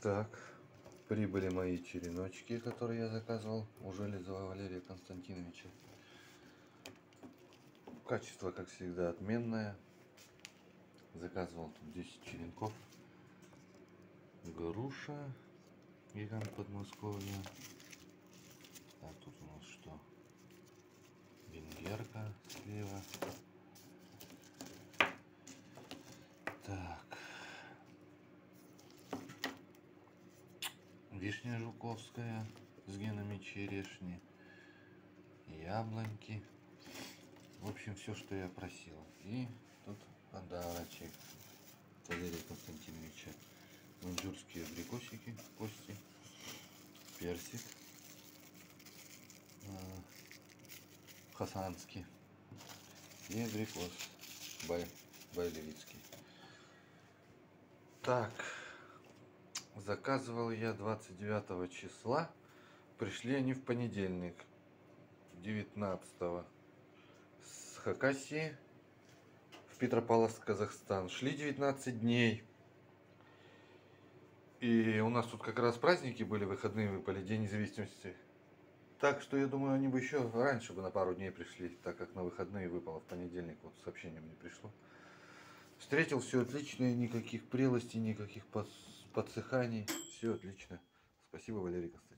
Так, прибыли мои череночки, которые я заказывал у Железова Валерия Константиновича. Качество, как всегда, отменное. Заказывал тут 10 черенков. Груша, гигант подмосковья. А тут у нас что? Венгерка слева. Так. Вишня жуковская с генами черешни. Яблоньки. В общем, все, что я просил. И тут подарочек Валерия Константиновича. Манжурские абрикосики, кости, персик, хасанский и абрикос байлевицкий. Так, заказывал я 29 числа, пришли они в понедельник, 19-го, с Хакасии в Петропавловск, Казахстан. Шли 19 дней. И у нас тут как раз праздники были, выходные выпали, День независимости. Так что я думаю, они бы еще раньше бы на пару дней пришли, так как на выходные выпало в понедельник, вот сообщение мне пришло. Встретил, все отлично, никаких прелестей, никаких подсыханий, все отлично. Спасибо, Валерий Константинович.